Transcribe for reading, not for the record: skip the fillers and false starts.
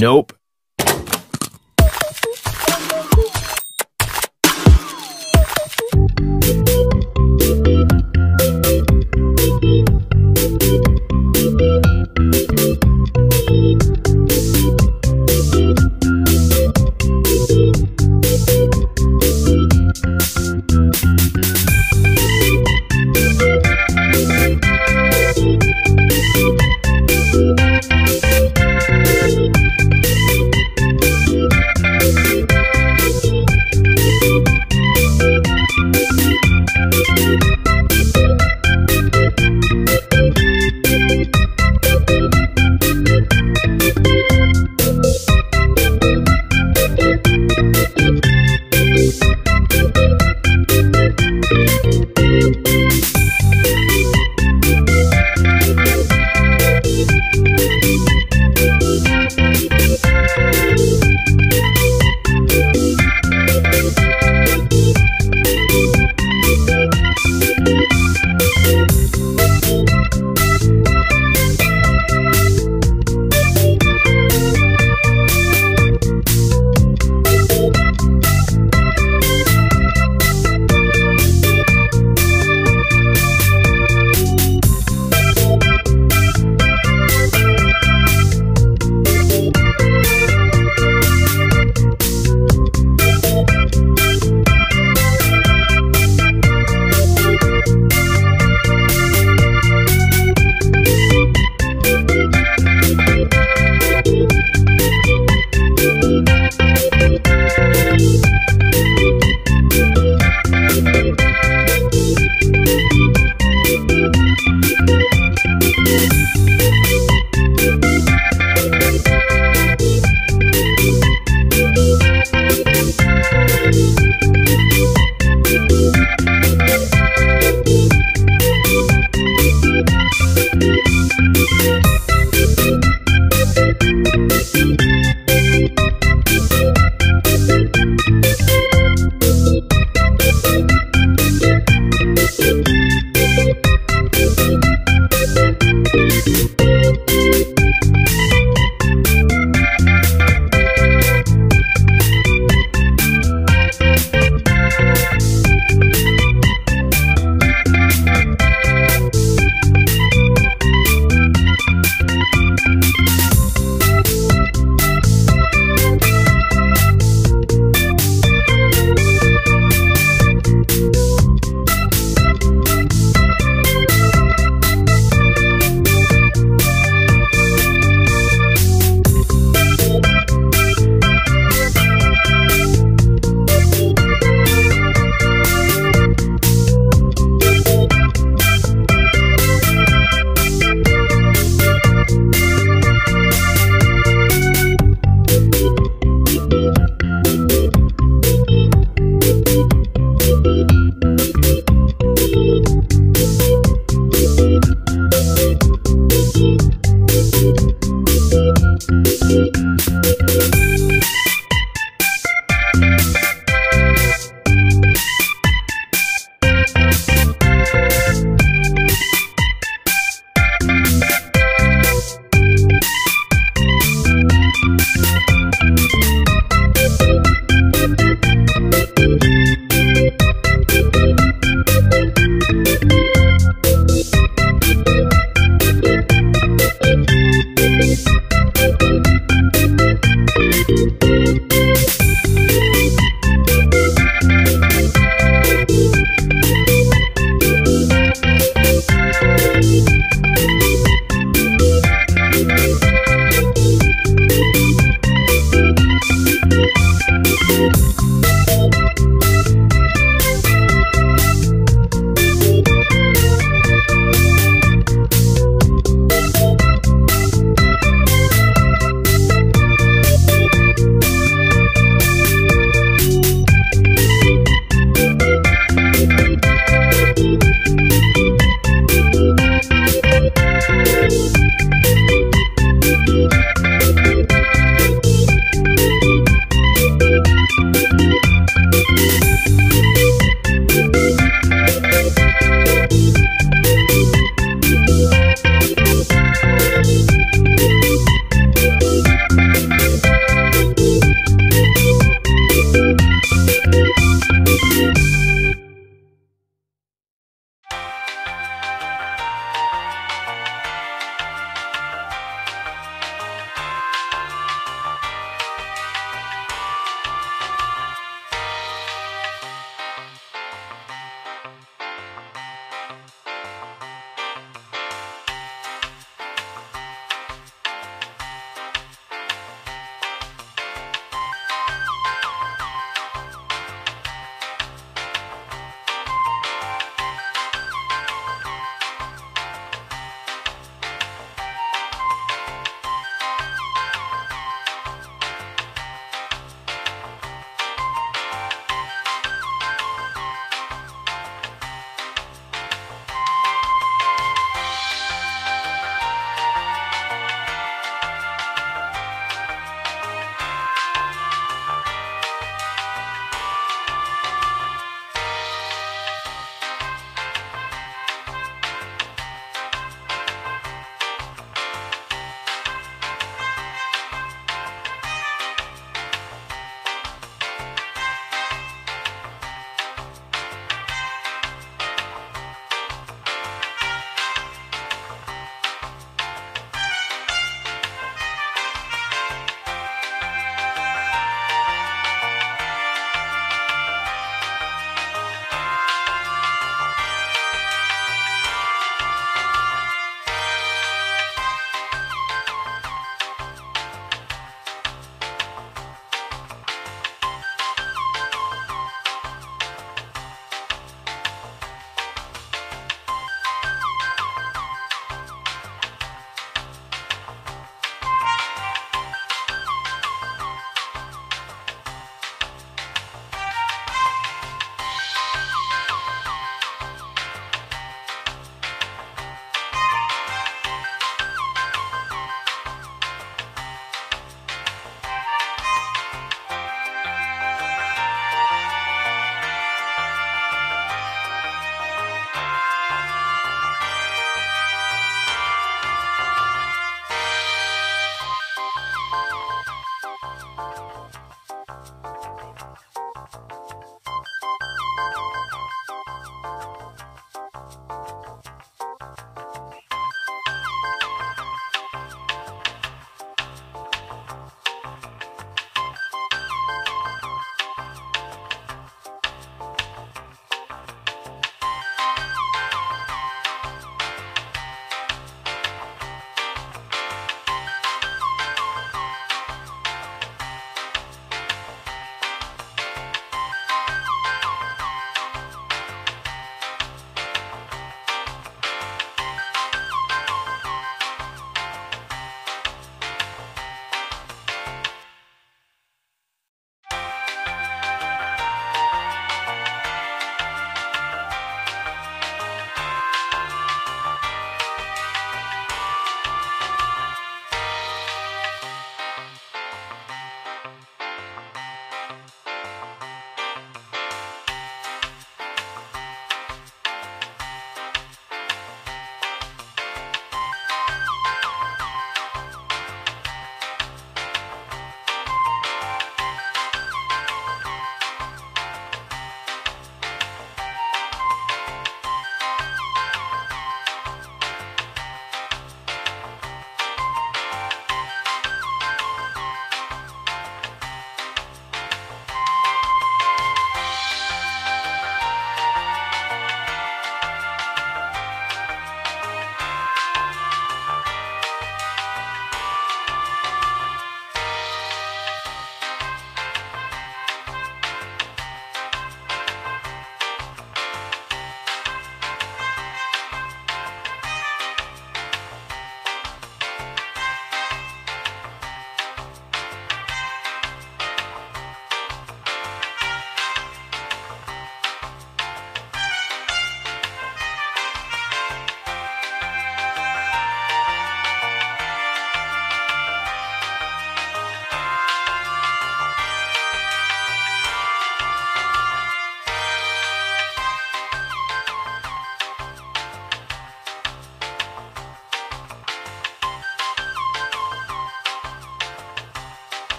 Nope.